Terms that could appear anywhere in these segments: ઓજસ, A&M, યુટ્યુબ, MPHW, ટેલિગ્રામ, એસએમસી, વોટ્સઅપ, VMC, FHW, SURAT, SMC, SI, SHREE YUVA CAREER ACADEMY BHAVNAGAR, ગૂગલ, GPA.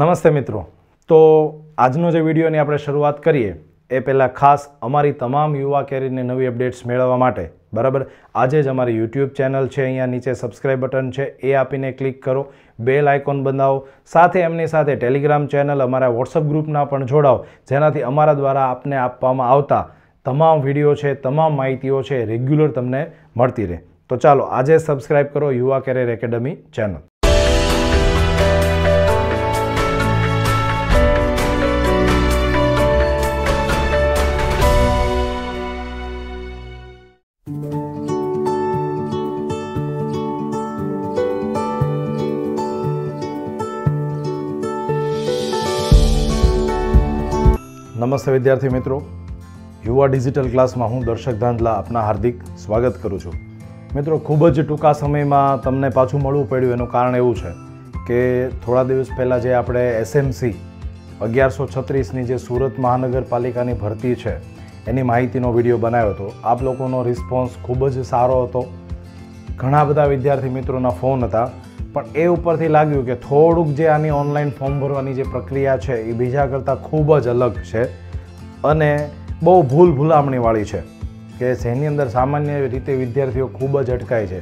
નમસ્તે મિત્રો, તો આજનો જે વિડીયોની આપણે શરૂઆત કરીએ એ પહેલાં ખાસ અમારી તમામ યુવા કેરિયરની નવી અપડેટ્સ મેળવવા માટે બરાબર આજે જ અમારી યુટ્યુબ ચેનલ છે, અહીંયા નીચે સબસ્ક્રાઇબ બટન છે એ આપીને ક્લિક કરો, બેલ આઇકોન બનાવો, સાથે એમની સાથે ટેલિગ્રામ ચેનલ અમારા વોટ્સઅપ ગ્રુપના પણ જોડાઓ, જેનાથી અમારા દ્વારા આપને આપવામાં આવતા તમામ વિડીયો છે, તમામ માહિતીઓ છે રેગ્યુલર તમને મળતી રહે. તો ચાલો આજે સબસ્ક્રાઇબ કરો યુવા કેરિયર એકેડમી ચેનલ. नमस्ते विद्यार्थी मित्रों, युवा डिजिटल क्लास में हूँ दर्शक धांधला अपना हार्दिक स्वागत करूँ छूँ. मित्रों, खूबज टूका समय में तमने पाछू मळवू पड्युं एनुं कारण एवुं छे के थोड़ा दिवस पहला जे आपणे एसएमसी 1136 नी जे सूरत महानगरपालिका नी भरती है एनी माहितीनो विडियो बनाव्यो हतो. आप लोकोनो रिस्पोन्स खूबज सारो हतो. घणा बधा विद्यार्थी मित्रोना फोन हता, पण ए उपरथी लाग्युं के थोडुंक जे आनी ऑनलाइन फॉर्म भरवानी जे प्रक्रिया छे ए बीजा करता खूबज अलग छे अने बहु भूल भूलामणीवाળી છે કે જેની અંદર સામાન્ય રીતે વિદ્યાર્થીઓ ખૂબ જ અટકાય છે.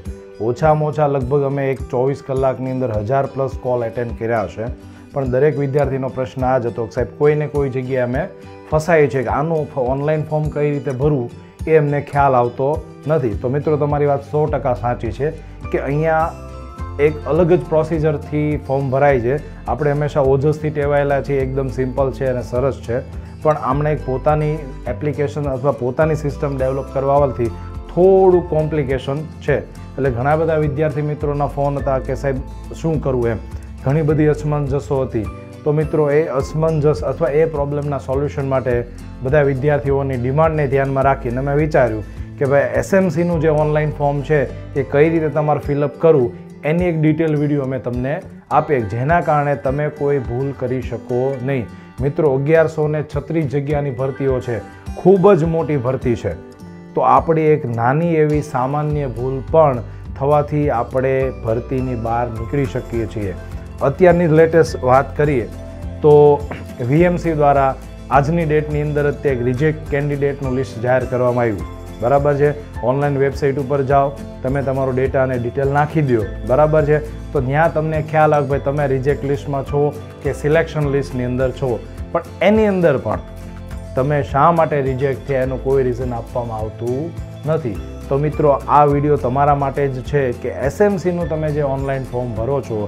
ઓછામાં ઓછા લગભગ અમે એક 24 કલાકની અંદર 1000+ કોલ એટેન્ડ કર્યા હશે, પણ દરેક વિદ્યાર્થીનો પ્રશ્ન આ જ હતો કે સાહેબ કોઈને કોઈ જગ્યાએ અમે ફસાય છે કે આનું ઓનલાઈન ફોર્મ કઈ રીતે ભરવું એ અમને ખ્યાલ આવતો નથી. તો મિત્રો, તમારી વાત 100% સાચી છે કે અહીંયા એક અલગ જ પ્રોસિજરથી ફોર્મ ભરાય છે. આપણે હંમેશા ઓજસથી ટેવાયેલા છીએ, એકદમ સિમ્પલ છે અને સરસ છે, પણ આમણે એક પોતાની એપ્લિકેશન અથવા પોતાની સિસ્ટમ ડેવલપ કરવાથી થોડું કોમ્પ્લિકેશન છે. એટલે ઘણા બધા વિદ્યાર્થી મિત્રોના ફોન હતા કે સાહેબ શું કરવું એમ, ઘણી બધી અસમંજસો હતી. તો મિત્રો, એ અસમંજસ અથવા એ પ્રોબ્લેમના સોલ્યુશન માટે બધા વિદ્યાર્થીઓની ડિમાન્ડને ધ્યાનમાં રાખીને મેં વિચાર્યું કે ભાઈ એસએમસીનું જે ઓનલાઈન ફોર્મ છે એ કઈ રીતે તમારે ફિલઅપ કરવું એની એક ડિટેલ વિડીયો અમે તમને આપે, જેના કારણે તમે કોઈ ભૂલ કરી શકો નહીં. મિત્રો, 1136 જગ્યાની ભરતીઓ છે, ખૂબ જ મોટી ભરતી છે, તો આપણી એક નાની એવી સામાન્ય ભૂલ પણ થવાથી આપણે ભરતીની બહાર નીકળી શકીએ છીએ. અત્યારની લેટેસ્ટ વાત કરીએ તો વીએમસી દ્વારા આજની ડેટની અંદર જ તે રિજેક્ટ કેન્ડિડેટનું લિસ્ટ જાહેર કરવામાં આવ્યું. બરાબર છે, ઓનલાઈન વેબસાઇટ ઉપર જાઓ, તમે તમારો ડેટા અને ડિટેલ નાખી દો. બરાબર છે, તો ત્યાં તમને ખ્યાલ આવે ભાઈ તમે રિજેક્ટ લિસ્ટમાં છો કે સિલેક્શન લિસ્ટની અંદર છો. પણ એની અંદર પણ તમે શા માટે રિજેક્ટ થયા એનું કોઈ રીઝન આપવામાં આવતું નથી. તો મિત્રો, આ વિડીયો તમારા માટે જ છે કે એસએમસીનું તમે જે ઓનલાઈન ફોર્મ ભરો છો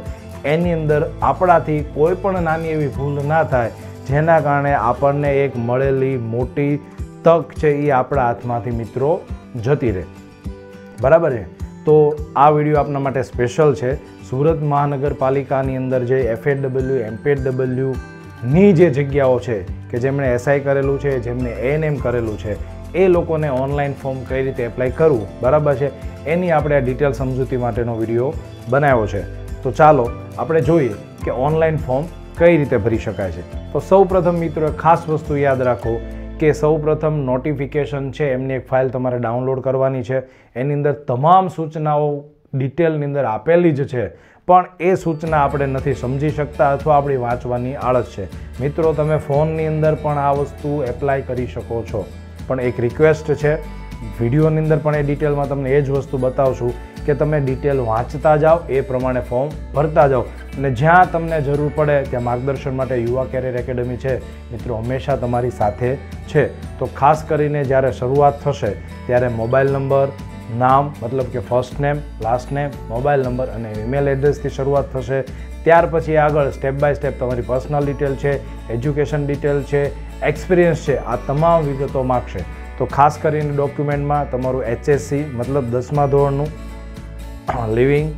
એની અંદર આપણાથી કોઈ પણ નાની એવી ભૂલ ના થાય, જેના કારણે આપણને એક મળેલી મોટી તક છે એ આપણા હાથમાંથી મિત્રો જતી રહે. બરાબર છે, તો આ વિડીયો આપના માટે સ્પેશિયલ છે. સુરત મહાનગરપાલિકાની અંદર જે FHW MPHW ની જે જગ્યાઓ છે કે જેમણે SI કરેલું છે, જેમને A&M કરેલું છે, એ લોકોને ઓનલાઈન ફોર્મ કઈ રીતે એપ્લાય કરવું, બરાબર છે, એની આપણે આ ડિટેલ સમજૂતી માટેનો વિડીયો બનાવ્યો છે. તો ચાલો આપણે જોઈએ કે ઓનલાઈન ફોર્મ કઈ રીતે ભરી શકાય છે. તો સૌપ્રથમ મિત્રો, ખાસ વસ્તુ યાદ રાખો કે સૌપ્રથમ નોટિફિકેશન છે એમની એક ફાઇલ તમારે ડાઉનલોડ કરવાની છે. એની અંદર તમામ સૂચનાઓ ડિટેલની અંદર આપેલી જ છે, પણ એ સૂચના આપણે નથી સમજી શકતા અથવા આપણી વાંચવાની આળસ છે. મિત્રો, તમે ફોનની અંદર પણ આ વસ્તુ એપ્લાય કરી શકો છો, પણ એક રિક્વેસ્ટ છે, વિડીયોની અંદર પણ એ ડિટેલમાં તમને એ જ વસ્તુ બતાવશું કે તમે ડિટેલ વાંચતા જાઓ, એ પ્રમાણે ફોર્મ ભરતા જાઓ, અને જ્યાં તમને જરૂર પડે ત્યાં માર્ગદર્શન માટે યુવા કેરિયર એકેડમી છે મિત્રો હંમેશા તમારી સાથે છે. તો ખાસ કરીને જ્યારે શરૂઆત થશે ત્યારે મોબાઈલ નંબર, નામ મતલબ કે first name, last name, mobile number અને ઈમેલ એડ્રેસથી શરૂઆત થશે. ત્યાર પછી આગળ સ્ટેપ બાય સ્ટેપ તમારી પર્સનલ ડિટેલ છે, એજ્યુકેશન ડિટેલ છે, એક્સપિરિયન્સ છે, આ તમામ વિગતો માગશે. તો ખાસ કરીને ડોક્યુમેન્ટમાં તમારું HSC મતલબ 10મા ધોરણનું લિવિંગ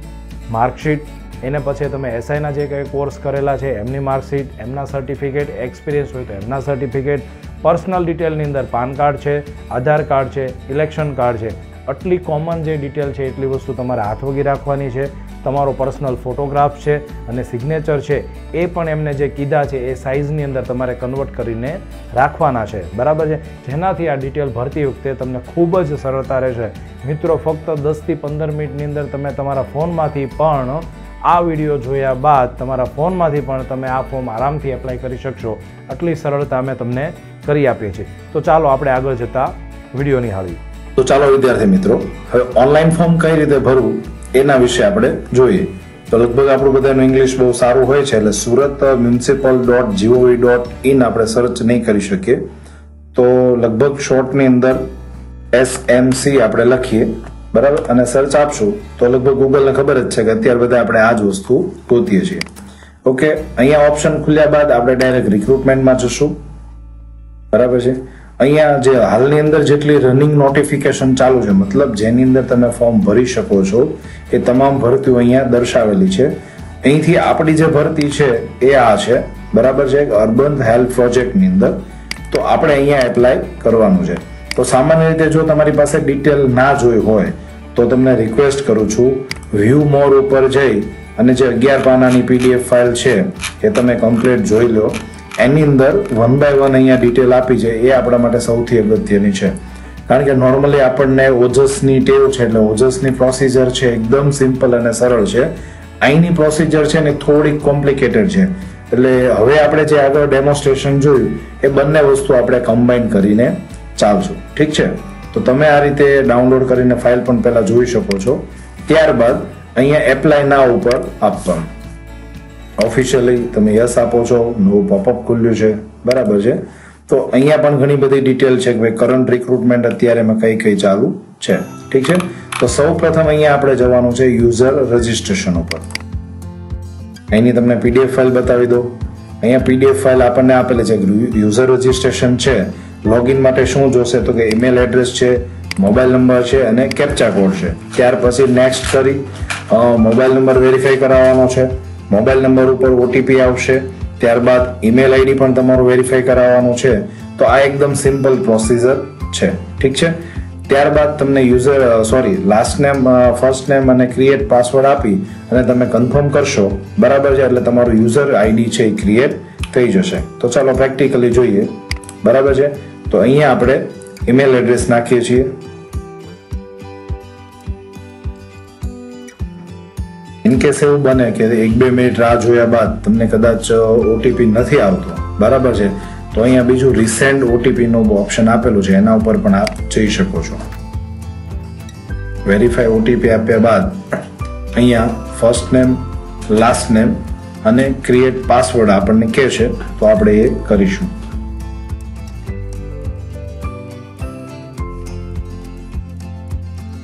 માર્કશીટ, એને પછી તમે SIના જે કંઈ કોર્સ કરેલા છે એમની માર્કશીટ, એમના સર્ટિફિકેટ, એક્સપિરિયન્સ હોય તો એમના સર્ટિફિકેટ, પર્સનલ ડિટેલની અંદર પાન કાર્ડ છે, આધાર કાર્ડ છે, ઇલેક્શન કાર્ડ છે, આટલી કોમન જે ડિટેલ છે એટલી વસ્તુ તમારે હાથ વગી રાખવાની છે. તમારો પર્સનલ ફોટોગ્રાફ છે અને સિગ્નેચર છે એ પણ એમને જે કીધા છે એ સાઇઝની અંદર તમારે કન્વર્ટ કરીને રાખવાના છે. બરાબર છે, જેનાથી આ ડિટેલ ભરતી વખતે તમને ખૂબ જ સરળતા રહેશે. મિત્રો, ફક્ત 10 થી 15 મિનિટની અંદર તમે તમારા ફોનમાંથી પણ आ वीडियो जोया बाद तमारा फोन में ते आ फॉर्म आराम थी एप्लाय करी शकशो। आटली सरलता अमे तमने करी आपीए छीए। तो चालो आपणे आगळ जता वीडियो निहाळीए। तो चालो विद्यार्थी मित्रों, हवे ऑनलाइन फॉर्म कई रीते भरवू एना विषे आपणे जोईए। तो लगभग आप बधानु इंग्लिश बहुत सारू होय छे, एटले surat.municipal.gov.in आपणे सर्च नहीं करी शकीए। तो लगभग शॉर्ट नी अंदर SMC आपणे लखीए बराबर अने सर्च आपशो तो लगभग गूगल ने खबर ज छे के अत्यार बधा आपणे आ ज वस्तु पोतीए छीए। ओके, अहींया ऑप्शन खुल्या बाद आपणे डायरेक्ट रिक्रूटमेंट मां जशुं बराबर छे। अहींया जे हालनी अंदर जेटली रनिंग नोटिफिकेशन चालू छे, मतलब जेनी अंदर तमे फॉर्म भरी शको छो ए तमाम भरतीओ अहींया दर्शावेली छे। अहींथी आपणी जे भरती छे ए आ छे बराबर छे, अर्बन हेल्थ प्रोजेक्ट नी अंदर। तो आपणे अहींया एप्लाय करवानुं छे। तो सामान्य रीते जो तमारी पासे डिटेल ना जोई होय तो तमने रिक्वेस्ट करूं छूं व्यू मोर उपर जई अने जे 11 पानानी पीडीएफ फाइल छे ए तमे कम्प्लीट जोई लो। एनी अंदर वन बाय वन अहींया डिटेल आपी छे ए आपणा माटे सौथी अगत्यनी छे, कारण के नॉर्मली आपणने ओजसनी टेव छे એટલે ओजसनी प्रोसिजर छे एकदम सिंपल अने सरल छे। आईनी प्रोसिजर छे ने થોડી કોમ્પ્લિકેટેડ છે, એટલે હવે આપણે જે આગળ ડેમોન્સ્ટ્રેશન જોયું એ બંને વસ્તુ આપણે કમ્બાઈન કરીને ચાલશું, ઠીક છે? તો તમે આ રીતે ડાઉનલોડ કરીને ફાઇલ પણ પહેલા જોઈ શકો છો, ત્યારબાદ અહીંયા એપ્લાય ના ઉપર આપવાનું ઓફિશિયલી તમે યસ આપો છો, નો પોપઅપ ખુલ્યું છે બરાબર છે। તો અહીંયા પણ ઘણી બધી ડિટેલ છે કે ભાઈ કરંટ રિક્રુટમેન્ટ અત્યારે માં કઈ કઈ ચાલુ છે, ઠીક છે? તો સૌપ્રથમ અહીંયા આપણે જવાનું છે યુઝર રજીસ્ટ્રેશન ઉપર। અહીંની તમને પીડીએફ ફાઇલ બતાવી દો। અહીંયા પીડીએફ ફાઇલ આપણને આપેલી છે, યુઝર રજીસ્ટ્રેશન છે, लॉगिन माटे शुं जोईशे तो के ईमेल एड्रेस है, मोबाइल नंबर है अने कैप्चा कोड है। त्यार पछी नेक्स्ट करी मोबाइल नंबर वेरिफाई करावानो छे, मोबाइल नंबर उपर ओटीपी आवशे, त्यारबाद ईमेल आईडी पण तमारो वेरिफाई करावानो छे। तो आ एकदम सिंपल प्रोसिजर है, ठीक है? त्यारबाद तमने user sorry last name first name अने क्रिएट पासवर्ड आपी अने तमे कन्फर्म करशो बराबर छे, एटले तमारो यूजर आईडी है क्रिएट थई जशे। तो चलो प्रेक्टिकली जोईए बराबर छे। तो अहींया आपणे ईमेल एड्रेस नाखीए छीए, इनकेस एवुं बने के एक बे मिनिट राह जोया बाद तमने कदाच ओटीपी नथी आवतो बराबर छे तो अहींया बीजो रिसेंड ओटीपी नो ऑप्शन आपेलो छे, एना उपर पण आप जई शको छो। वेरीफाई ओटीपी आप्या बाद अहींया फर्स्ट नेम लास्ट नेम अने क्रिएट पासवर्ड आपणे कहेशे तो आपणे ए करीशुं।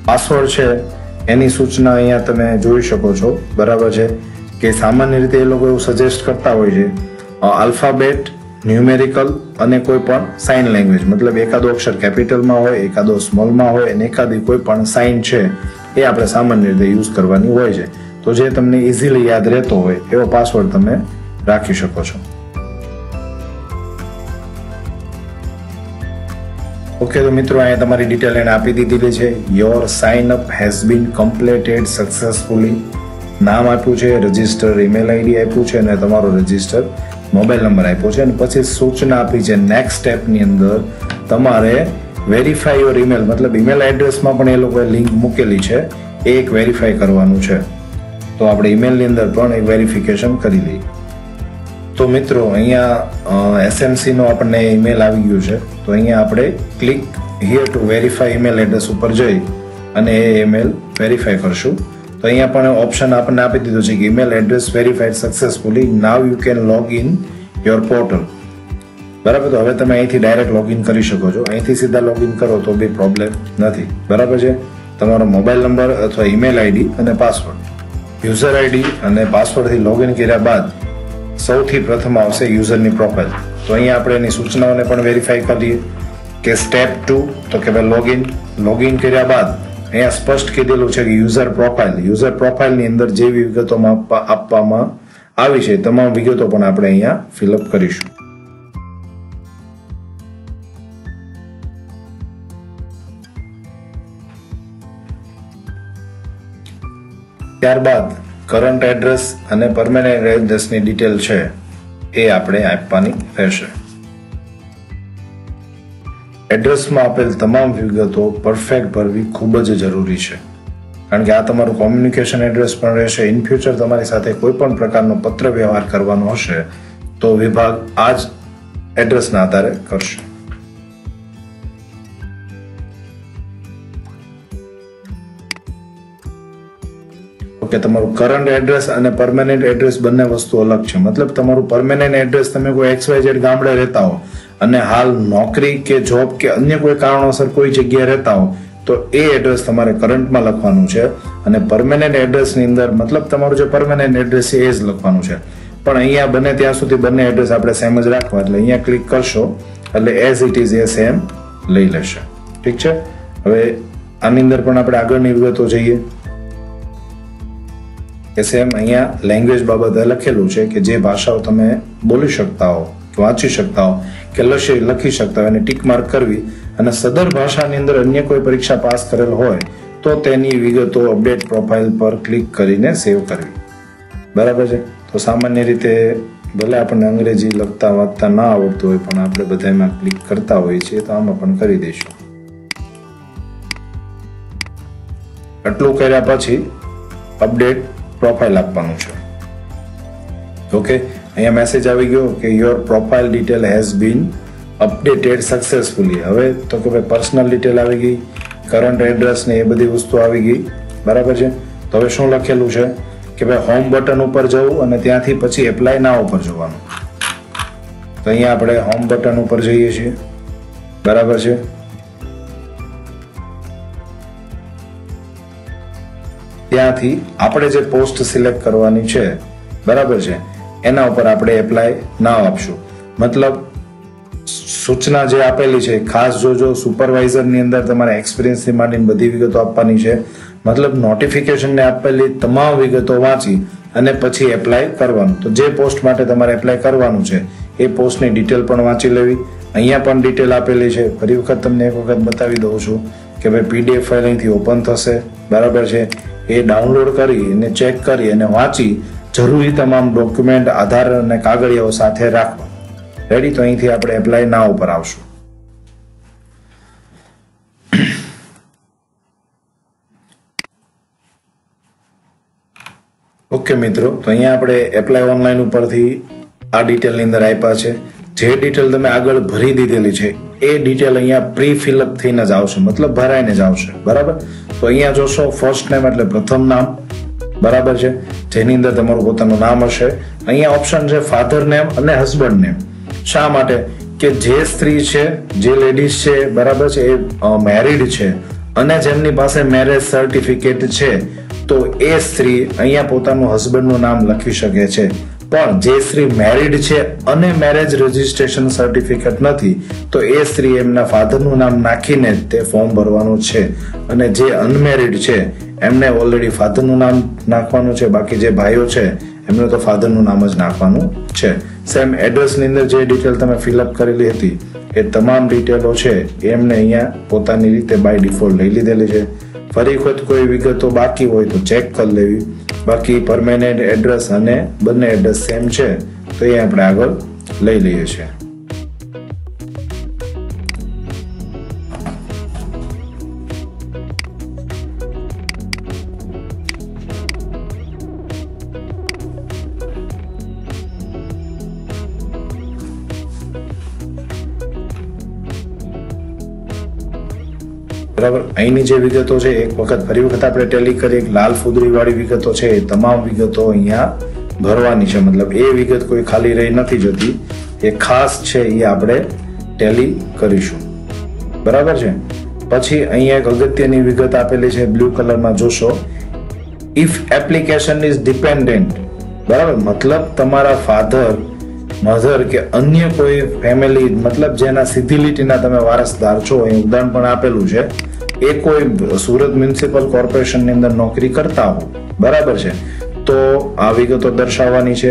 पासवर्ड छे एनी सूचना अहींया तमे जोई शको छो बराबर छे के सामान्य रीते ए लोको एवुं सजेस्ट करता होय छे आल्फाबेट न्यूमेरिकल अने कोई पण साइन लैंग्वेज, मतलब एकादो अक्षर कैपिटल में होय, एकादो स्मोल में होय अने एकादी कोई पण साइन छे ए आपणे सामान्य रीते यूज करवानी होय छे। तो जे तमने इजीली याद रहेतो होय एवो पासवर्ड तमे राखी शको छो। ओके, तो मित्रों अहींया तमारी डिटेल एने आपी दीधेली छे। Your sign up has been completed successfully, नाम आप्युं छे, रजिस्टर ईमेल आईडी आप्युं छे अने तमारो रजिस्टर मोबाइल नंबर आप्यो छे अने पछी सूचना आपी छे नेक्स्ट स्टेप नी अंदर तमारे वेरीफाई योर ईमेल, मतलब ईमेल एड्रेस मां पण ए लोकोए लिंक मूकेली छे ए एक वेरीफाई करवानुं छे। तो आपणे ईमेल नी अंदर पण एक वेरिफिकेशन करी लई। तो मित्रों अहींया SMC नो आपणे ईमेल आवी गयो छे, तो अहींया आपणे click here to verify email address उपर जई अने ईमेल वेरीफाई करशुं। तो अहींया पण ऑप्शन आपणे आपी दीधो छे कि email address verified successfully, now you can log in your portal बराबर। तो हवे तमे અહીંથી ડાયરેક્ટ લોગિન કરી શકો છો, અહીંથી સીધા લોગિન કરો તો બી પ્રોબ્લેમ નથી બરાબર છે। તમારો મોબાઈલ નંબર અથવા ઈમેલ આઈડી અને પાસવર્ડ, યુઝર આઈડી અને પાસવર્ડથી લોગિન કર્યા બાદ સૌથી પ્રથમ આવશે યુઝરની પ્રોફાઇલ। તો અહીંયા આપણે એની સૂચનાઓને પણ વેરીફાઈ કરીએ કે સ્ટેપ 2 તો કે ભાઈ લોગિન કર્યા બાદ અહીંયા સ્પષ્ટ કીધેલું છે કે યુઝર પ્રોફાઇલની અંદર જે વિગતો આપવામાં આવી છે તમામ વિગતો પણ આપણે અહીંયા ફિલ અપ કરીશું। ત્યારબાદ करंट एड्रेस अने परमानेंट एड्रेस नी डिटेल छे ए आपणे आपवानी रहेशे। एड्रेस मां आपेल तमाम विगतो परफेक्ट भरवी खूब ज जरूरी छे। कारण कि आ तमारू कम्युनिकेशन एड्रेस पण रहेशे। इन फ्यूचर तमारी साथे कोईपण प्रकारनो पत्र व्यवहार करवानो हशे तो विभाग आज एड्रेसना आधारे करशे। ओके, तमारू करंट एड्रेस अने परमानेंट एड्रेस बंने वस्तु अलग छे। मतलब तमारू परमानेंट एड्रेस तमे कोई XYZ गामडे रहता हो अने हाल नौकरी के जॉब के अन्य कोई कारणोसर कोई जग्याए रहता हो तो ए एड्रेस तमारे करंट में लखवानुं छे अने परमानेंट एड्रेस नी अंदर मतलब तमारो जे परमानेंट एड्रेस छे ए ज लखवानुं छे। पण अहींया बने त्यां सुधी बने एड्रेस आपणे सेम ज राखवा એટલે अहींया क्लिक करशो એટલે एज इट इज ए सेम લઈ લેશે। ઠીક છે, હવે આની અંદર પણ આપણે આગળની વિગતો જોઈએ। કે સેમ અહીયા લેંગ્વેજ બાબતે લખેલું છે કે જે ભાષાઓ તમે બોલી શકતા હો, વાંચી શકતા હો કે લખી શકતા હોય એને ટીક માર્ક કરવી અને સદર ભાષાની અંદર અન્ય કોઈ પરીક્ષા પાસ કરેલ હોય તો તેની વિગતો અપડેટ પ્રોફાઇલ પર ક્લિક કરીને સેવ કરવી। બરાબર છે, તો સામાન્ય રીતે ભલે આપણને અંગ્રેજી લખતા વાંચતા ના આવડતું હોય પણ આપણે બધામાં ક્લિક કરતા હોઈએ છીએ તો આમાં પણ કરી દઈશું। આટલું કર્યા પછી અપડેટ પ્રોફાઇલ આપવાનું છે। ઓકે, અહીંયા મેસેજ આવી ગયો કે your profile detail has been updated successfully. હવે તો કે ભાઈ પર્સનલ ડિટેલ આવી ગઈ, કરંટ એડ્રેસ ને એ બધી વસ્તુ આવી ગઈ। બરાબર છે, તો હવે શું લખેલું છે કે ભાઈ હોમ બટન ઉપર જવું અને ત્યાંથી પછી એપ્લાય ના ઉપર જવાનું। તો અહીંયા આપણે હોમ બટન ઉપર જઈએ છીએ। બરાબર છે, ત્યાંથી આપણે જે પોસ્ટ સિલેક્ટ કરવાની છે બરાબર છે એના ઉપર આપણે એપ્લાય ના આપશું। મતલબ સૂચના જે આપેલી છે ખાસ જોજો, સુપરવાઇઝરની અંદર તમારે એક્સપિરિયન્સથી માંડીને બધી વિગતો આપવાની છે। મતલબ નોટિફિકેશનને આપેલી તમામ વિગતો વાંચી અને પછી એપ્લાય કરવાનું। તો જે પોસ્ટ માટે તમારે એપ્લાય કરવાનું છે એ પોસ્ટની ડિટેલ પણ વાંચી લેવી। અહીંયા પણ ડિટેલ આપેલી છે, ફરી વખત તમને એક વખત બતાવી દઉં છું કે ભાઈ PDF ફાઇલ અહીંથી ઓપન થશે। બરાબર છે, એ ડાઉનલોડ કરી અને ચેક કરી અને વાંચી જરૂરી તમામ ડોક્યુમેન્ટ આધાર અને કાગળિયાઓ સાથે રાખવા। રેડી, તો અહીંથી આપણે એપ્લાય ના ઉપર આવશું। ઓકે મિત્રો, તો અહીંયા આપણે એપ્લાય ઓનલાઈન ઉપરથી આ ડિટેલની અંદર આપ્યા છે। જે ડિટેલ તમે આગળ ભરી દીધેલી છે એ ડિટેલ અહીંયા પ્રી ફિલઅપ થઈને જ આવશે, મતલબ ભરાઈને જ આવશે। બરાબર, તો અહીંયા જોશો ફર્સ્ટ નેમ એટલે પ્રથમ નામ। બરાબર છે, જેની અંદર તમારું પોતાનું નામ હશે। અહીંયા ઓપ્શન છે ફાધર નેમ અને હસબન્ડ નેમ। શા માટે કે જે સ્ત્રી છે, જે લેડીઝ છે બરાબર છે એ મેરીડ છે અને જેમની પાસે મેરેજ સર્ટિફિકેટ છે તો એ સ્ત્રી અહીંયા પોતાનું હસબન્ડનું નામ લખી શકે છે। પણ જે સ્ત્રી મેરીડ છે અને મેરેજ રજિસ્ટ્રેશન સર્ટિફિકેટ નથી તો એ સ્ત્રી એમના ફાધરનું નામ નાખીને તે ફોર્મ ભરવાનું છે અને જે અનમેરીડ છે એમને ઓલરેડી ફાધરનું નામ નાખવાનું છે। બાકી જે ભાઈઓ છે એમને તો ફાધરનું નામ જ નાખવાનું છે। સેમ એડ્રેસની અંદર જે ડિટેલ તમે ફિલઅપ કરેલી હતી એ તમામ ડિટેલો છે એમને અહીંયા પોતાની રીતે બાય ડિફોલ્ટ લઈ લીધેલી છે। ફરી વખત કોઈ વિગતો બાકી હોય તો ચેક કરી લેવી। બાકી પરમેનન્ટ એડ્રેસ અને બંને એડ્રેસ સેમ છે તો એ આપણે આગળ લઈ લઈએ છીએ। બરાબર, અહીંની જે વિગતો છે એક વખત ફરી વખત આપણે ટેલી કરી, એક લાલ ફુદરી વાળી વિગતો છે એ તમામ વિગતો અહીંયા ભરવાની છે। મતલબ એ વિગત કોઈ ખાલી રહી નથી જતી, એ ખાસ છે એ આપણે ટેલી કરીશું। બરાબર છે, પછી અહીંયા એક અગત્યની વિગત આપેલી છે બ્લુ કલરમાં જોશો, ઇફ એપ્લિકેશન ઇઝ ડિપેન્ડન્ટ। બરાબર, મતલબ તમારા ફાધર, મધર કે અન્ય કોઈ ફેમિલી મતલબ જેના સીધી લીટીના તમે વારસદાર છો, એ ઉદાહરણ પણ આપેલું છે, એ કોઈ સુરત મ્યુનિસિપલ કોર્પોરેશનની અંદર નોકરી કરતા હો બરાબર છે તો આ વિગતો દર્શાવવાની છે।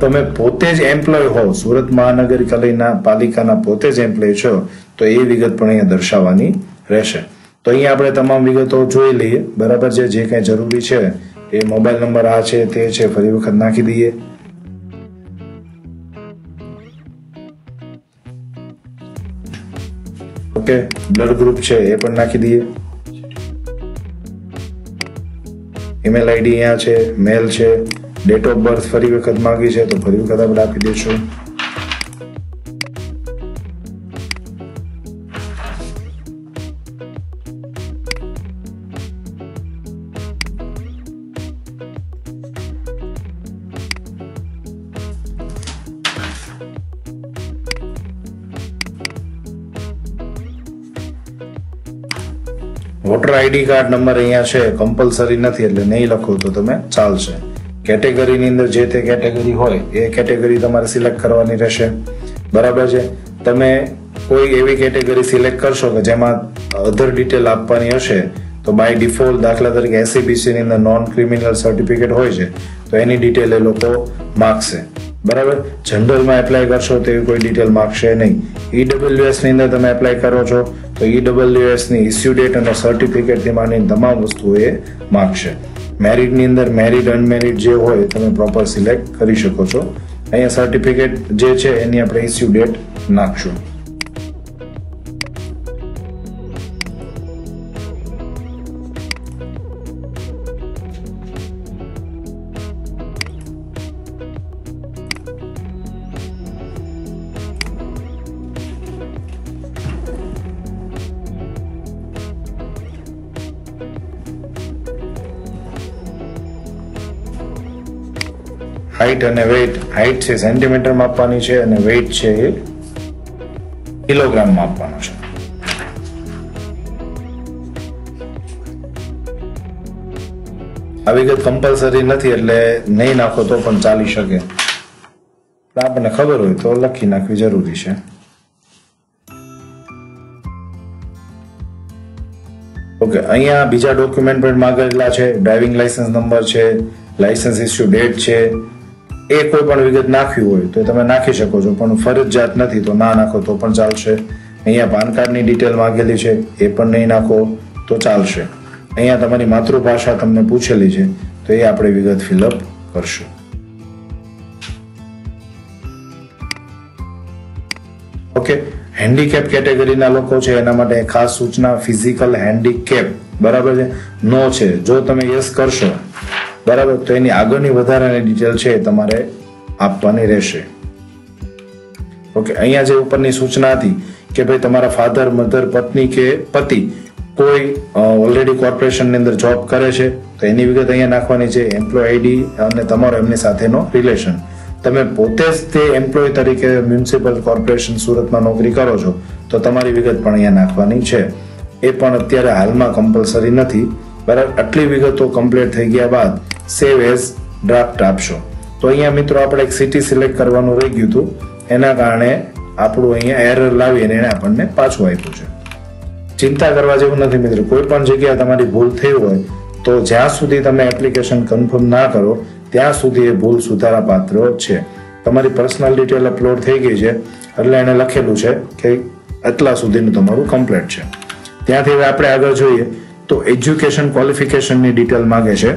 તમે પોતે જ એમ્પ્લોય હો, સુરત મહાનગરપાલિકાના પોતે જ એમ્પ્લોય છો તો એ વિગત પણ અહીંયા દર્શાવવાની રહેશે। તો અહીંયા આપણે તમામ વિગતો જોઈ લઈએ। બરાબર છે, જે કાંઈ જરૂરી છે એ મોબાઈલ નંબર આ છે તે છે, ફરી વખત નાખી દઈએ। ઓકે, બ્લડ ગ્રુપ છે એ પણ નાખી દઈએ। ईमेल आईडी यहाँ है, मेल है, डेट ऑफ बर्थ फरी वखत मांगी है तो फरी वखत आप आपी दीशू। वोटर आईडी कार्ड नंबर अहींया छे, कंपलसरी नथी एटले नहीं लखो तो तमे चालशे। कैटेगरी नी अंदर जे ते कैटेगरी होय ए कैटेगरी तमारे सिलेक्ट करवानी रहेशे, बराबर छे। तमे कोई एवी कैटेगरी सिलेक्ट करशो के जेमां अधर डिटेल आपवानी हशे तो बाय डिफॉल्ट दाखला तरीके एससीबीसी नी अंदर नॉन क्रिमिनल सर्टिफिकेट होय छे तो एनी डिटेल ए लोको मांगशे, बराबर। जनरल में एप्लाय करशो तो एवी कोई डिटेल मांगशे नहीं। ईडब्ल्यूएस नी अंदर तमे एप्लाय करो छो तो ईडब्ल्यूएस नी इश्यू डेट अने सर्टिफिकेट थी मानीने तमाम वस्तुओ ए मांगशे। मेरिट नी अंदर मेरिट अनमेरिट जे होय तमे प्रोपर सिलेक्ट करी शको छो। अहींया सर्टिफिकेट जे छे एनी आपणे इश्यू डेट नाखशुं। हाइट अने वेट, हाइट छे सेंटीमीटर में आपवानी छे अने वेट छे किलोग्राम में आपवानो छे। आ विगत कंपलसरी नथी एटले नहीं नाखो तो पण चाली शके, पण आपने खबर होय तो लखी नाखवी जरूरी छे। ओके, अहींया बीजा डॉक्यूमेंट पण मांगेला छे, ड्राइविंग लाइसेंस नंबर छे, लाइसेंस इश्यू डेट छे। ए कोई पण विगत नाखी होय तो तमे नाखी शको छो, पण फरजियात नथी तो ना नाखो तो पण चालशे। अहींया पान कार्ड नी डिटेल मांगेली छे, ए पण नहीं नाखो तो चालशे। अहींया तमारी मातृभाषा तमने पूछेली छे तो ए आपणे विगत फिलअप करशो। ओके, हेन्डीकेप कैटेगरी ना लोको छे एना माटे खास सूचना, फिजिकल हेन्डीकेप, बराबर छे, नो छे। जो तमे यस करशो बराबर तो एनी आगळनी वधारानी डिटेल छे तमारे आपवानी रहेशे। ओके, अहींया जे उपरनी सूचना हती के भाई तमारा फाधर, मधर, पत्नी के पति कोई ऑलरेडी कॉर्पोरेशन ની અંદર જોબ કરે છે તો એની વિગત અહીંયા નાખવાની છે। એમ્પ્લોય આઈડી અને તમારો એમની સાથેનો રિલેશન, તમે પોતે જ તે એમ્પ્લોય તરીકે મ્યુનિસિપલ કોર્પોરેશન સુરતમાં નોકરી કરો છો તો તમારી વિગત પણ અહીંયા નાખવાની છે। એ પણ અત્યારે હાલમાં કમ્પલસરી નથી, બરાબર। આટલી વિગતો કમ્પ્લીટ થઈ ગયા બાદ સેવ એઝ ડ્રાફ્ટ આપશો। તો અહીંયા મિત્રો આપણે એક સિટી સિલેક્ટ કરવાનું રહી ગયું હતું, એના કારણે આપણું અહીંયા એરર લાવીને એને આપણને પાછું આપ્યું છે। ચિંતા કરવા જેવું નથી મિત્રો, કોઈ પણ જગ્યાએ તમારી ભૂલ થઈ હોય તો જ્યાં સુધી તમે એપ્લિકેશન કન્ફર્મ ના કરો ત્યાં સુધી એ ભૂલ સુધારા પાત્ર છે। તમારી પર્સનલ ડિટેલ અપલોડ થઈ ગઈ છે એટલે એને લખેલું છે કે આટલા સુધીનું તમારું કમ્પ્લીટ છે। ત્યાંથી હવે આપણે આગળ જોઈએ तो एज्युकेशन क्वॉलिफिकेशन डिटेल मांगे छे,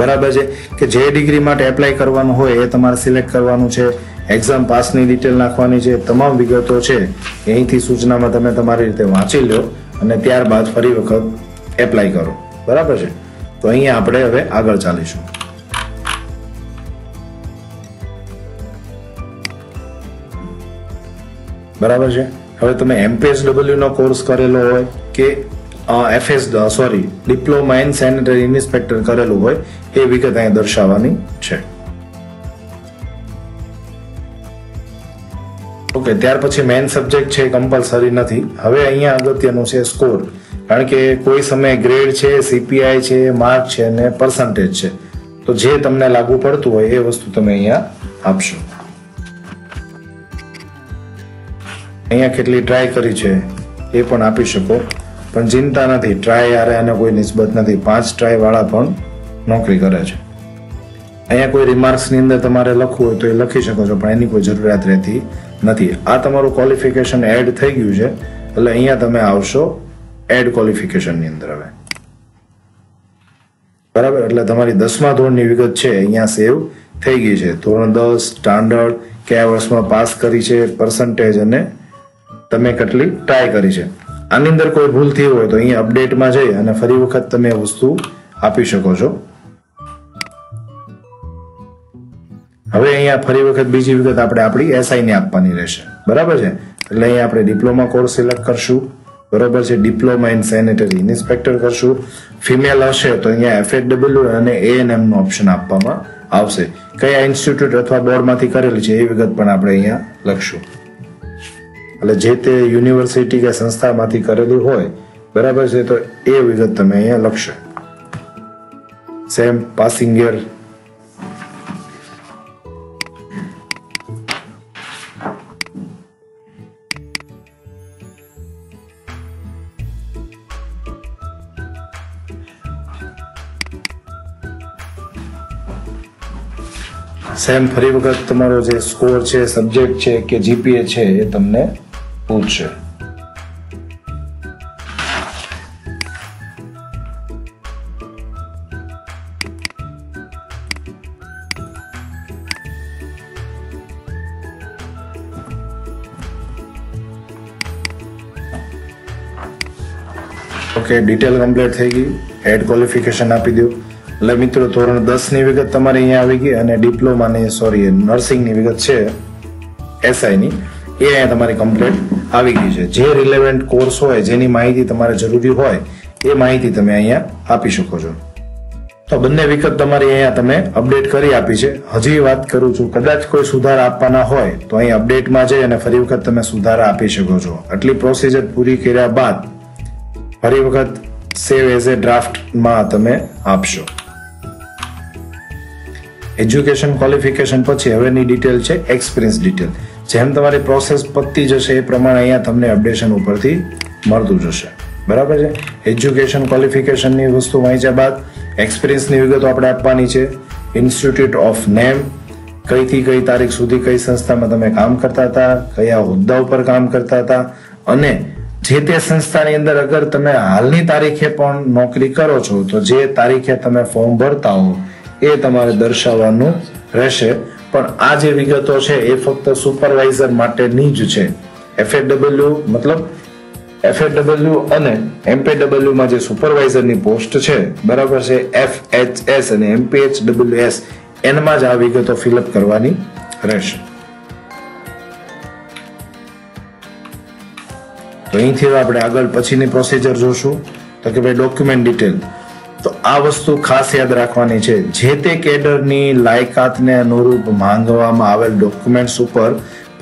बराबर छे, के जे डिग्री माटे एप्लाय करवानुं होय ए तमारे सिलेक्ट करवानुं छे। एक्जाम पास नी डिटेल नाखवानी छे, तमाम विगतो छे एहीथी सूचनामां तमे तमारी रीते वांची लो अने त्यार बाद फरी वखत एप्लाय करो, बराबर छे। तो अहींया आपणे हवे आगळ चालीशुं। बराबर छे, हवे तमे MPHW नो कोर्स करेलो होय के डिप्लोमा इन सैनिटरी इंस्पेक्टर करेलू होय ए विगत अहीं दर्शाववानी छे। ओके, त्यार पछी मेन सब्जेक्ट छे, कंपलसरी नथी। हवे अहींया अगत्यनुं छे स्कोर, कारण के कोई समय ग्रेड छे, सीपीआई छे, मार्क छे ने परसेंटेज छे, तो जे तमने लागू पड़तुं होय ए वस्तु तमे अहींया आपशो। अहींया केटली ट्राय करी छे ए पण आपी शको, पण चिंता नहीं, ट्राय यारे आने कोई निस्बत नहीं। 5 ट्राय वाला पण नौकरी करे छे। अहींया कोई रिमार्क्स नी अंदर तमारे लखवू होय तो ए लखी शको छो, पण एनी कोई जरूरियात रहेती नथी। आ तमारो क्वॉलिफिकेशन एड थई गयुं छे એટલે अहींया तमे आवशो एड क्वॉलिफिकेशन नी अंदर आवे, बराबर। એટલે તમારી 10મા ધોરણની વિગત છે अहींया સેવ થઈ ગઈ છે। ધોરણ 10 સ્ટાન્ડર્ડ કયા વર્ષમાં પાસ કરી છે, परसेंटेज અને તમે કેટલી ટ્રાય કરી છે। आनी अंदर कोई भूल थी हो तो अहीं अपडेट में जई अने फरी वखत तमे वस्तु આપી શકો છો. હવે અહીંયા ફરી વખત બીજી વિગત આપણે આપણી SI ને આપવાની રહેશે, બરાબર છે. એટલે અહીંયા આપણે ડિપ્લોમા કોર્સ સિલેક્ટ કરશું, બરોબર છે. ડિપ્લોમા ઇન સેનેટરી ઇન્સ્પેક્ટર કરશું. ફિમેલ હશે તો અહીંયા FHW અને A&M નો ઓપ્શન આપવામાં આવશે. કયા ઇન્સ્ટિટ્યૂટ અથવા બોર્ડમાંથી કરેલી છે એ વિગત પણ આપણે અહીંયા લખશું. એટલે જે તે યુનિવર્સિટી કે સંસ્થામાંથી કરેલી હોય, બરાબર છે, તો એ વિગત તમે અહીંયા લખશો. સેમ પાસિંગ યર, સેમ ફરી વખત તમારો જે સ્કોર છે, સબ્જેક્ટ છે કે GPA છે એ તમને પૂછશે. ઓકે, ડિટેલ કમ્પ્લીટ થઈ ગઈ. એડ ક્વોલિફિકેશન આપી દો. એટલે મિત્રો ધોરણ 10 ની વિગત તમારે અહીંયા આવી ગઈ અને ડિપ્લોમા ને સોરી નર્સિંગની વિગત છે SI ની એ અહીંયા તમારી કમ્પ્લીટ આવી ગઈ છે. જે રિલેવન્ટ કોર્સ હોય, જેની માહિતી તમારે જરૂરી હોય એ માહિતી તમે અહીંયા આપી શકો છો. તો બંને વિગત તમારી અહીંયા તમે અપડેટ કરી આપી છે. હજી વાત કરું છું, કદાચ કોઈ સુધારા આપવાના હોય તો અહીં અપડેટમાં જઈ અને ફરી વખત તમે સુધારા આપી શકો છો. આટલી પ્રોસીજર પૂરી કર્યા બાદ ફરી વખત સેવ એઝ એ ડ્રાફ્ટમાં તમે આપશો. એજ્યુકેશન ક્વોલિફિકેશન પછી હવેની ડિટેલ છે એક્સપિરિયન્સ ડિટેલ. જેમ તમારી પ્રોસેસ પતતી જશે એ પ્રમાણે અહીંયા તમને અપડેશન ઉપરથી મળતું જશે, બરાબર છે. એજ્યુકેશન ક્વોલિફિકેશનની વસ્તુ વાંચ્યા બાદ એક્સપિરિયન્સની વિગતો આપણે આપવાની છે. ઇન્સ્ટિટ્યૂટ ઓફ નેમ, કઈથી કઈ તારીખ સુધી કઈ સંસ્થામાં તમે કામ કરતા હતા, કયા હોદ્દા ઉપર કામ કરતા હતા, અને જે તે સંસ્થાની અંદર અગર તમે હાલની તારીખે પણ નોકરી કરો છો તો જે તારીખે તમે ફોર્મ ભરતા હો એ તમારે દર્શાવવાનું રહેશે. પણ આ જે વિગતો છે એ ફક્ત સુપરવાઇઝર માટેની જ છે. FHW મતલબ FHW અને MPHW માં જે સુપરવાઇઝરની પોસ્ટ છે, બરાબર છે, FHS અને MPHWS એમાં જ આ વિગતો ફિલઅપ કરવાની રહેશે. તો અહીંથી આપણે આગળ પછીની પ્રોસીજર જોશું. તો કે ભાઈ ડોક્યુમેન્ટ ડિટેલ, તો આ વસ્તુ ખાસ યાદ રાખવાની છે. જે તે કેડરની લાયકાતને અનુરૂપ માંગવામાં આવેલ ડોક્યુમેન્ટ્સ ઉપર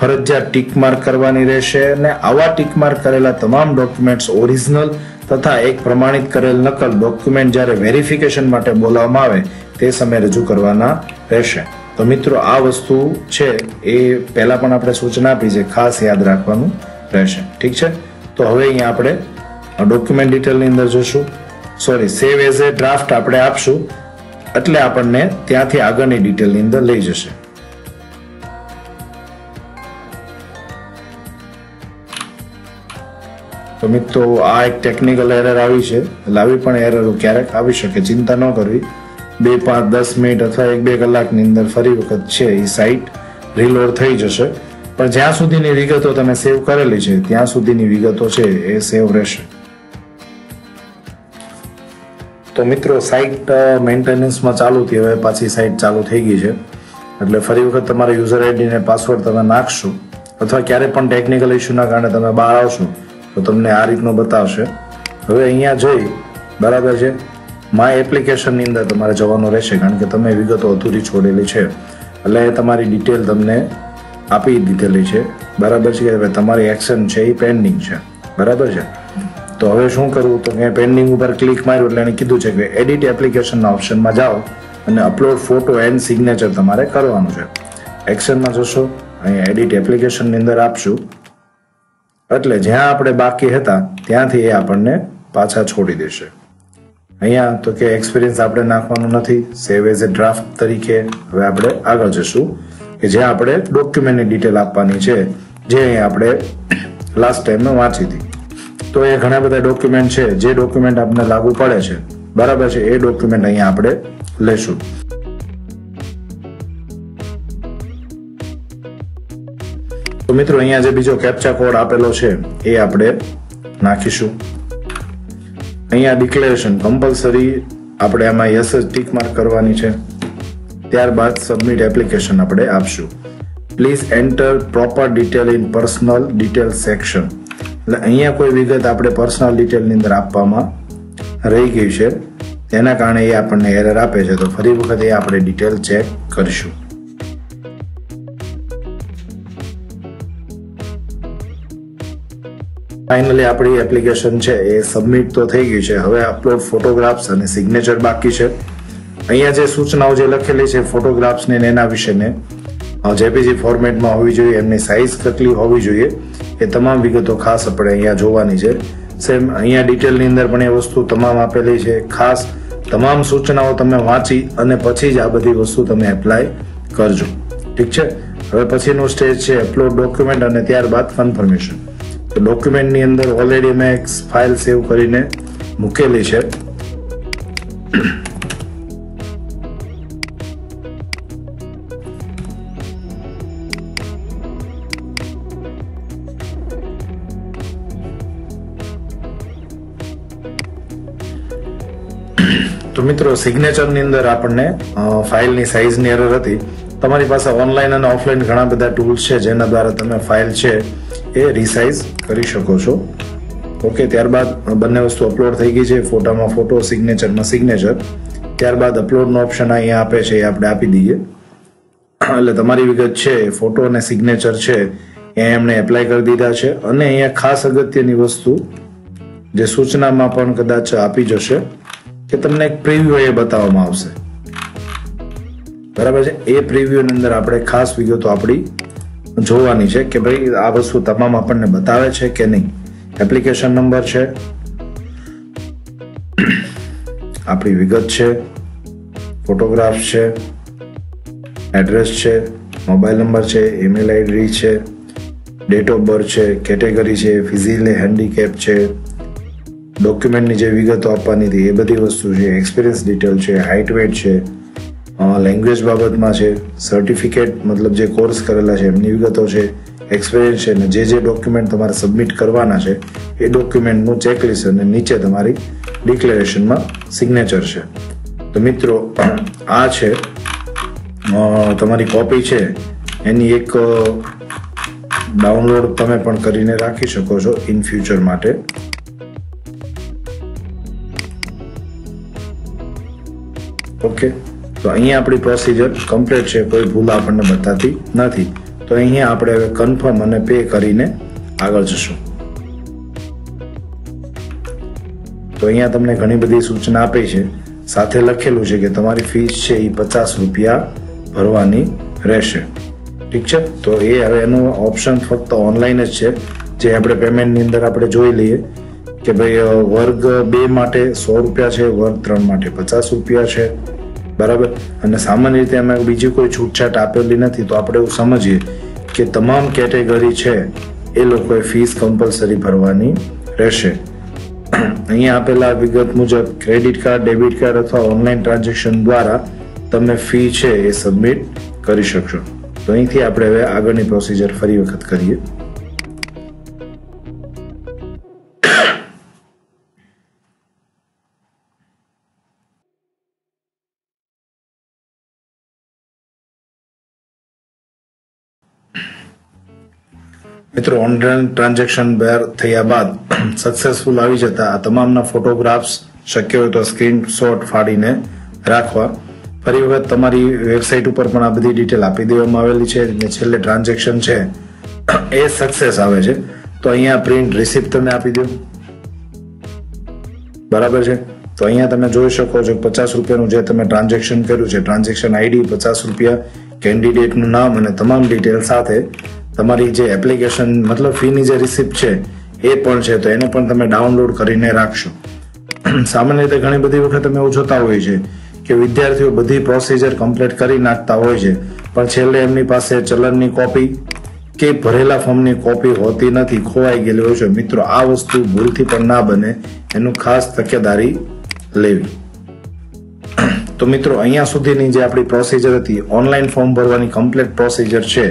ફરજિયાત ટીક માર્ક કરવાની રહેશે અને આવા ટીક માર્ક કરેલા તમામ ડોક્યુમેન્ટ્સ ઓરિજિનલ તથા એક પ્રમાણિત કરેલ નકલ ડોક્યુમેન્ટ જ્યારે વેરિફિકેશન માટે બોલાવવામાં આવે તે સમયે રજૂ કરવાના રહેશે. તો મિત્રો આ વસ્તુ છે એ પહેલા પણ આપણે સૂચના આપી છે, ખાસ યાદ રાખવાનું રહેશે. ઠીક છે. તો હવે અહીંયા આપણે ડોક્યુમેન્ટ ડિટેલની અંદર જોશું. સેવ એઝ એ ડ્રાફ્ટ આપણે આપશું એટલે આપણને ત્યાંથી આગળની ડિટેલની અંદર લઈ જશે. તો મિત્રો આ એક ટેકનિકલ એરર આવી છે. લાવી પણ એરરો ક્યારેક આવી શકે, ચિંતા ન કરવી. 2-5-10 મિનિટ અથવા 1-2 કલાકની અંદર ફરી વખત છે એ સાઇટ રીલોડ થઈ જશે. પણ જ્યાં સુધીની વિગતો તમે સેવ કરેલી છે ત્યાં સુધીની વિગતો છે એ સેવ રહેશે. તો મિત્રો સાઇટ મેન્ટેનન્સમાં ચાલુ હતી, હવે પાછી સાઇટ ચાલુ થઈ ગઈ છે. એટલે ફરી વખત તમારા યુઝર આઈડી અને પાસવર્ડ તમે નાખશો અથવા ક્યારે પણ ટેકનિકલ ઇશ્યુના કારણે તમે બહાર આવશો તો તમને આ રીતનો બતાવશે. હવે અહીંયા જોઈ, બરાબર છે, માય એપ્લિકેશનની અંદર તમારે જવાનું રહેશે કારણ કે તમે વિગતો અધૂરી છોડેલી છે. એટલે તમારી ડિટેલ તમને આપી દીધેલી છે, બરાબર છે, કે તમારી એક્શન છે એ પેન્ડિંગ છે, બરાબર છે. તો હવે શું કરવું, તો મેં પેન્ડિંગ ઉપર ક્લિક માર્યું એટલે એને કીધું છે કે એડિટ એપ્લિકેશનના ઓપ્શનમાં જાઓ અને અપલોડ ફોટો એન્ડ સિગ્નેચર તમારે કરવાનું છે. એક્શનમાં જશો, અહીંયા એડિટ એપ્લિકેશનની અંદર આપશું એટલે જ્યાં આપણે બાકી હતા ત્યાંથી એ આપણને પાછા છોડી દેશે. અહીંયા તો કે એક્સપિરિયન્સ આપણે નાખવાનું નથી, સેવ એઝ એ ડ્રાફ્ટ તરીકે. હવે આપણે આગળ જશું કે જ્યાં આપણે ડોક્યુમેન્ટની ડિટેલ આપવાની છે જે આપણે લાસ્ટ ટાઈમ મેં વાંચી હતી. તો એ ઘણા બધા ડોક્યુમેન્ટ છે, જે ડોક્યુમેન્ટ આપણે લાગુ પડે છે, બરાબર છે, એ ડોક્યુમેન્ટ અહીંયા આપણે લેશું. તો મિત્રો અહીંયા જે બીજો કેપ્ચા કોડ આપેલો છે એ આપણે નાખીશું. અહીંયા ડિક્લેરેશન કમ્પલસરી આપણે આમાં યસ ટીક માર્ક કરવાની છે. ત્યારબાદ સબમિટ એપ્લિકેશન આપણે આપશું. Please enter proper detail in personal detail section. એટલે અહીંયા કોઈ વિગત આપણે પર્સનલ ડિટેલની અંદર આપવામાં રહી ગઈ છે, તેના કારણે એ આપણને એરર આપે છે. તો ફરી વખત એ આપણે ડિટેલ ચેક કરીશું. ફાઇનલી આપણી એપ્લિકેશન છે એ સબમિટ તો થઈ ગઈ છે. હવે અપલોડ ફોટોગ્રાફ્સ અને સિગ્નેચર બાકી છે. અહીંયા જે સૂચનાઓ જે લખેલી છે ફોટોગ્રાફ્સને એના વિશેને જેપીજી ફોર્મેટમાં હોવી જોઈએ, એમની સાઇઝ કેટલી હોવી જોઈએ, એ તમામ વિગતો ખાસ આપણે અહીંયા જોવાની છે. સેમ અહીંયા ડિટેલની અંદર પણ એ વસ્તુ તમામ આપેલી છે. ખાસ તમામ સૂચનાઓ તમે વાંચી અને પછી જ આ બધી વસ્તુ તમે એપ્લાય કરજો. ઠીક છે. હવે પછીનું સ્ટેજ છે અપલોડ ડોક્યુમેન્ટ અને ત્યારબાદ કન્ફર્મેશન. તો ડોક્યુમેન્ટની અંદર ઓલરેડી મેં એક ફાઇલ સેવ કરીને મૂકેલી છે. તો મિત્રો સિગ્નેચરની અંદર આપણને ફાઇલની સાઇઝની એરર હતી. તમારી પાસે ઓનલાઈન અને ઓફલાઈન ઘણા બધા ટૂલ્સ છે જેના દ્વારા તમે ફાઇલ છે એ રિસાઇઝ કરી શકો છો. ઓકે, ત્યારબાદ બંને વસ્તુ અપલોડ થઈ ગઈ છે. ફોટામાં ફોટો, સિગ્નેચરમાં સિગ્નેચર. ત્યારબાદ અપલોડનો ઓપ્શન અહીંયા આપે છે, એ આપણે આપી દઈએ. એટલે તમારી વિગત છે ફોટો અને સિગ્નેચર છે એ એમણે એપ્લાય કરી દીધા છે. અને અહીંયા ખાસ અગત્યની વસ્તુ જે સૂચનામાં પણ કદાચ આપી જશે કે તમને એક પ્રિવ્યુ એ બતાવવામાં આવશે. બરાબર છે. એ પ્રિવ્યુની અંદર આપણે ખાસ વિગતો આપણી જોવાની છે કે ભાઈ આ વસ્તુ તમામ આપણને બતાવે છે કે નહીં. એપ્લિકેશન નંબર છે, આપણી વિગત છે, ફોટોગ્રાફ છે, એડ્રેસ છે, મોબાઈલ નંબર છે, ઈમેલ આઈડી છે, ડેટ ઓફ બર્થ છે, કેટેગરી છે, ફિઝિકલ હેન્ડીકેપ છે, ડોક્યુમેન્ટની જે વિગતો આપવાની હતી એ બધી વસ્તુ છે, એક્સપિરિયન્સ ડિટેલ છે, હાઇટ વેટ છે, લેંગ્વેજ બાબતમાં છે, સર્ટિફિકેટ મતલબ જે કોર્સ કરેલા છે એમની વિગતો છે, એક્સપિરિયન્સ છે, અને જે જે ડોક્યુમેન્ટ તમારે સબમિટ કરવાના છે એ ડોક્યુમેન્ટનું ચેકલિસ્ટ અને નીચે તમારી ડિક્લેરેશનમાં સિગ્નેચર છે. તો મિત્રો આ છે તમારી કોપી છે, એની એક ડાઉનલોડ તમે પણ કરીને રાખી શકો છો ઇન ફ્યુચર માટે. ઓકે, તો અહીંયા આપણી પ્રોસિજર કમ્પ્લીટ છે, કોઈ ભૂલ આપણને બતાતી નથી. તો અહીંયા આપણે હવે કન્ફર્મ અને પે કરીને આગળ જશું. તો અહીંયા તમને ઘણી બધી સૂચના આપી છે, સાથે લખેલું છે કે તમારી ફીસ છે એ ₹50 ભરવાની રહેશે. ઠીક છે. તો એ હવે એનું ઓપ્શન ફક્ત ઓનલાઈન જ છે, જે આપણે પેમેન્ટની અંદર આપણે જોઈ લઈએ કે ભાઈ વર્ગ 2 માટે ₹100 છે, વર્ગ 3 માટે ₹50 છે. બરાબર. અને સામાન્ય રીતે અમે બીજી કોઈ છૂટછાટ આપેલી નથી. તો આપણે એવું સમજીએ કે તમામ કેટેગરી છે એ લોકોએ ફીસ કમ્પલસરી ભરવાની રહેશે. અહીંયા આપેલા વિગત મુજબ ક્રેડિટ કાર્ડ, ડેબિટ કાર્ડ અથવા ઓનલાઈન ટ્રાન્ઝેક્શન દ્વારા તમે ફી છે એ સબમિટ કરી શકશો. તો અહીંથી આપણે હવે આગળની પ્રોસિજર ફરી વખત કરીએ. મિત્રો ઓનલાઈન ટ્રાન્ઝેક્શન બહાર થયા બાદ સક્સેસફુલ આવી જતા આ તમામના ફોટોગ્રાફ્સ શક્ય હોય તો સ્ક્રીનશોટ ફાડીને રાખવા. ફરી વખત તમારી વેબસાઇટ ઉપર પણ આ બધી ડિટેલ આપી દેવામાં આવેલી છે. અને છેલ્લે ટ્રાન્ઝેક્શન છે એ સક્સેસ આવે છે તો અહીંયા પ્રિન્ટ રિસિપ્ટ તમે આપી દો. બરાબર છે. તો અહીંયા તમે જોઈ શકો છો ₹50નું જે તમે ટ્રાન્ઝેક્શન કર્યું છે, ટ્રાન્ઝેક્શન આઈડી ₹50, કેન્ડિડેટનું નામ અને તમામ ડિટેલ સાથે તમારી જે એપ્લિકેશન મતલબ ફીની જે રિસિપ્ટ છે એ પણ છે. તો એને પણ તમે ડાઉનલોડ કરીને રાખશો. સામાન્ય રીતે ઘણી બધી વખત અમે એવું જોતા હોઈએ છીએ કે વિદ્યાર્થીઓ બધી પ્રોસિજર કમ્પ્લીટ કરી નાખતા હોય છે, પણ છેલ્લે એમની પાસે ચલણની કોપી કે ભરેલા ફોર્મની કોપી હોતી નથી, ખોવાઈ ગયેલી હોય છે. મિત્રો આ વસ્તુ ભૂલથી પણ ના બને, એનું ખાસ તકેદારી લેવી. તો મિત્રો અહીંયા સુધીની જે આપણી પ્રોસિજર હતી ઓનલાઈન ફોર્મ ભરવાની કમ્પ્લીટ પ્રોસિજર છે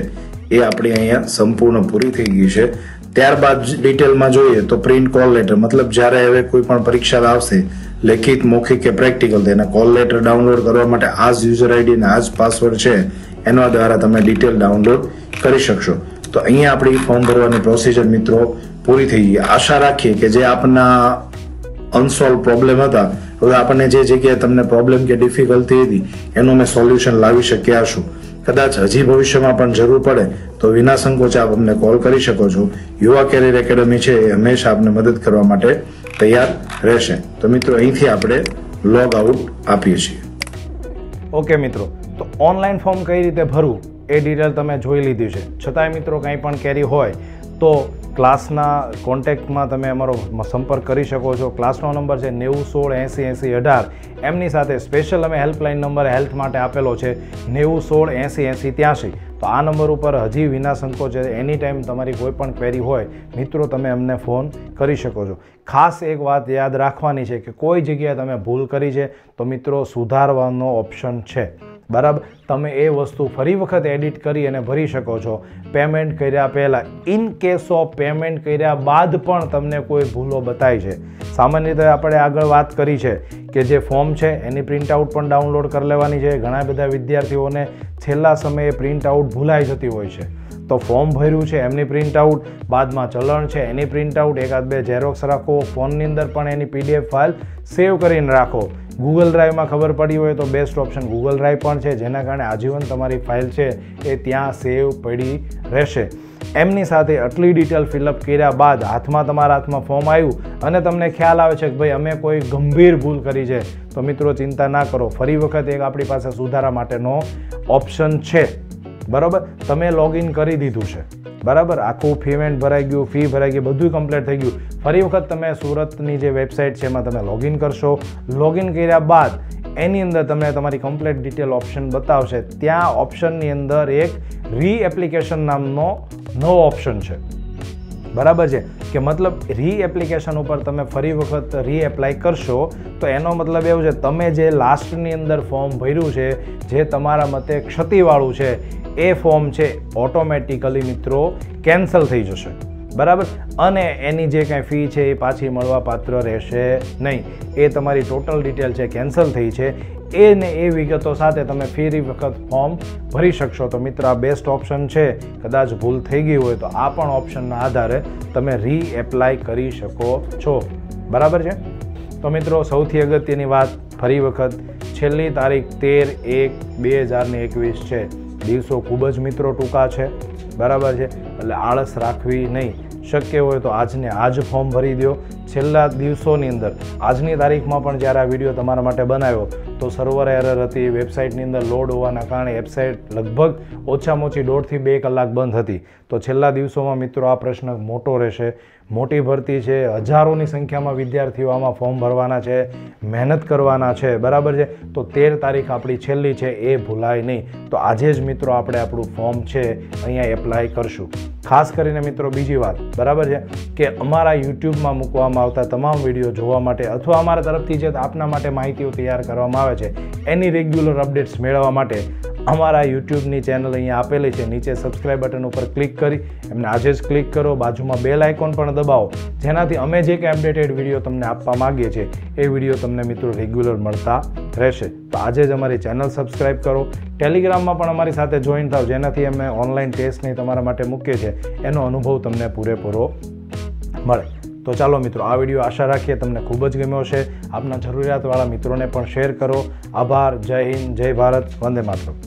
એ આપણી અહીંયા સંપૂર્ણ પૂરી થઈ ગઈ છે. ત્યારબાદ ડિટેલમાં જોઈએ તો પ્રિન્ટ કોલ લેટર, મતલબ જ્યારે હવે કોઈ પણ પરીક્ષા આવશે લેખિત, મૌખિક કે પ્રેક્ટિકલ, તેના કોલ લેટર ડાઉનલોડ કરવા માટે આ જ યુઝર આઈડી અને આ જ પાસવર્ડ છે એના દ્વારા તમે ડિટેલ ડાઉનલોડ કરી શકશો. તો અહીંયા આપણી ફોર્મ ભરવાની પ્રોસિજર મિત્રો પૂરી થઈ ગઈ. આશા રાખીએ કે જે આપના અનસોલ્વ પ્રોબ્લેમ હતા, હવે આપણને જે જગ્યાએ તમને પ્રોબ્લેમ કે ડિફિકલ્ટી હતી એનું અમે સોલ્યુશન લાવી શક્યા છું. કદાચ હજી ભવિષ્યમાં પણ જરૂર પડે તો વિના સંકોચ આપ અમને કોલ કરી શકો છો. યુવા કેરિયર એકેડમી છે એ હંમેશા આપને મદદ કરવા માટે તૈયાર રહેશે. તો મિત્રો અહીંથી આપણે લોગ આઉટ આપીએ છીએ. ઓકે મિત્રો, તો ઓનલાઈન ફોર્મ કઈ રીતે ભરવું એ ડિટેલ તમે જોઈ લીધી છે. છતાંય મિત્રો કંઈ પણ કેરી હોય તો ક્લાસના કોન્ટેક્ટમાં તમે અમારો સંપર્ક કરી શકો છો. ક્લાસનો નંબર છે 9016808018. એમની સાથે સ્પેશિયલ અમે હેલ્પલાઇન નંબર હેલ્થ માટે આપેલો છે 9016808083. તો આ નંબર ઉપર હજી વિના સંકોચ એની ટાઈમ તમારી કોઈ પણ ક્વેરી હોય મિત્રો તમે અમને ફોન કરી શકો છો. ખાસ એક વાત યાદ રાખવાની છે કે કોઈ જગ્યાએ તમે ભૂલ કરી છે તો મિત્રો સુધારવાનો ઓપ્શન છે, બરાબર? તમે એ વસ્તુ ફરી વખત એડિટ કરી અને ભરી શકો છો. પેમેન્ટ કર્યા પહેલાં, ઇન કેસ ઓફ પેમેન્ટ કર્યા બાદ પણ તમને કોઈ ભૂલો બતાવી છે. સામાન્ય રીતે આપણે આગળ વાત કરી છે કે જે ફોર્મ છે એની પ્રિન્ટઆઉટ પણ ડાઉનલોડ કરી લેવાની છે. ઘણા બધા વિદ્યાર્થીઓને છેલ્લા સમયે પ્રિન્ટઆઉટ ભૂલાઈ જતી હોય છે. તો ફોર્મ ભર્યું છે એમની પ્રિન્ટઆઉટ, બાદમાં ચલણ છે એની પ્રિન્ટઆઉટ, એકાદ બે ઝેરોક્સ રાખો, ફોનની અંદર પણ એની પીડીએફ ફાઇલ સેવ કરીને રાખો. ગૂગલ ડ્રાઈવમાં ખબર પડી હોય તો બેસ્ટ ઓપ્શન ગૂગલ ડ્રાઈવ પણ છે, જેના કારણે આજીવન તમારી ફાઇલ છે એ ત્યાં સેવ પડી રહેશે. એમની સાથે આટલી ડિટેલ ફિલઅપ કર્યા બાદ હાથમાં તમારા હાથમાં ફોર્મ આવ્યું અને તમને ખ્યાલ આવે છે કે ભાઈ અમે કોઈ ગંભીર ભૂલ કરી છે, તો મિત્રો ચિંતા ના કરો. ફરી વખત એક આપણી પાસે સુધારા માટેનો ઓપ્શન છે, બરાબર? તમે લોગિન કરી દીધું છે, બરાબર? આખું પેમેન્ટ ભરાઈ ગયું, ફી ભરાઈ ગઈ, બધું કમ્પ્લીટ થઈ ગયું. ફરી વખત તમે સુરતની જે વેબસાઇટ છે એમાં તમે લોગિન કરશો. લોગિન કર્યા બાદ એની અંદર તમને તમારી કમ્પ્લીટ ડિટેલ ઓપ્શન બતાવશે. ત્યાં ઓપ્શનની અંદર એક રીએપ્લિકેશન નામનો નવો ઓપ્શન છે, બરાબર છે? કે મતલબ રીએપ્લિકેશન ઉપર તમે ફરી વખત રીએપ્લાય કરશો તો એનો મતલબ એવું છે તમે જે લાસ્ટની અંદર ફોર્મ ભર્યું છે, જે તમારા મતે ક્ષતિવાળું છે એ ફોર્મ છે ઓટોમેટિકલી મિત્રો કેન્સલ થઈ જશે, બરાબર? અને એની જે કાંઈ ફી છે એ પાછી મળવાપાત્ર રહેશે નહીં. એ તમારી ટોટલ ડિટેલ છે કેન્સલ થઈ છે એને એ વિગતો સાથે તમે ફરી વખત ફોર્મ ભરી શકશો. તો મિત્રો આ બેસ્ટ ઓપ્શન છે. કદાચ ભૂલ થઈ ગઈ હોય તો આ પણ ઓપ્શનના આધારે તમે રીએપ્લાય કરી શકો છો, બરાબર છે? તો મિત્રો સૌથી અગત્યની વાત, ફરી વખત છેલ્લી તારીખ 13/1/2021 છે. દિવસો ખૂબ જ મિત્રો ટૂંકા છે, બરાબર છે? એટલે આળસ રાખવી નહીં. શક્ય હોય તો આજને આજ ફોર્મ ભરી દો. છેલ્લા દિવસોની અંદર આજની તારીખમાં પણ જ્યારે આ વિડીયો તમારા માટે બનાવ્યો તો સર્વર એરર હતી, વેબસાઇટની અંદર લોડ હોવાના કારણે વેબસાઇટ લગભગ ઓછામાં ઓછી 1.5 થી 2 કલાક બંધ હતી. તો છેલ્લા દિવસોમાં મિત્રો આ પ્રશ્ન મોટો રહેશે. મોટી ભરતી છે, હજારોની સંખ્યામાં વિદ્યાર્થીઓ આમાં ફોર્મ ભરવાના છે, મહેનત કરવાના છે, બરાબર છે? તો 13 તારીખ આપણી છેલ્લી છે એ ભૂલાય નહીં. તો આજે જ મિત્રો આપણે આપણું ફોર્મ છે અહીંયા એપ્લાય કરશું. ખાસ કરીને મિત્રો બીજી વાત, બરાબર છે, કે અમારા યુટ્યુબમાં મૂકવામાં આવતા તમામ વિડીયો જોવા માટે અથવા અમારા તરફથી જે આપના માટે માહિતીઓ તૈયાર કરવામાં આવે છે એની રેગ્યુલર અપડેટ્સ મેળવવા માટે અમારા યુટ્યુબની ચેનલ અહીંયા આપેલી છે. નીચે સબસ્ક્રાઇબ બટન ઉપર ક્લિક કરી એમને આજે જ ક્લિક કરો. બાજુમાં બેલ આઇકોન પણ દબાવો, જેનાથી અમે જે કંઈ અપડેટેડ વિડીયો તમને આપવા માગીએ છીએ એ વિડીયો તમને મિત્રો રેગ્યુલર મળતા રહેશે. તો આજે જ અમારી ચેનલ સબસ્ક્રાઇબ કરો. ટેલિગ્રામમાં પણ અમારી સાથે જોઈન થાવ, જેનાથી અમે ઓનલાઈન ટેસ્ટની તમારા માટે મૂકીએ છીએ એનો અનુભવ તમને પૂરેપૂરો મળે. તો ચાલો મિત્રો, આ વિડીયો આશા રાખીએ તમને ખૂબ જ ગમ્યો હશે. આપના જરૂરિયાતવાળા મિત્રોને પણ શેર કરો. આભાર. જય હિન્દ, જય ભારત, વંદે માતરમ.